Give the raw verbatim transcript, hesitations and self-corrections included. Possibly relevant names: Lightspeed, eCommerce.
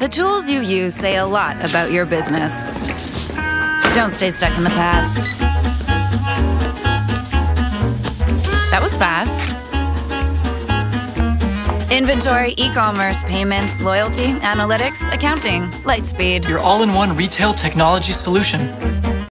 The tools you use say a lot about your business. Don't stay stuck in the past. That was fast. Inventory, e-commerce, payments, loyalty, analytics, accounting, Lightspeed. Your all-in-one retail technology solution.